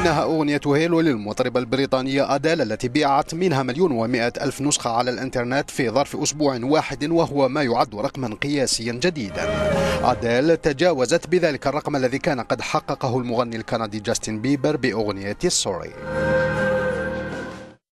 إنها أغنية هيلو للمطربة البريطانية أديل التي بيعت منها 1,100,000 نسخة على الإنترنت في ظرف أسبوع واحد، وهو ما يعد رقما قياسيا جديدا. أديل تجاوزت بذلك الرقم الذي كان قد حققه المغني الكندي جاستين بيبر بأغنية سوري.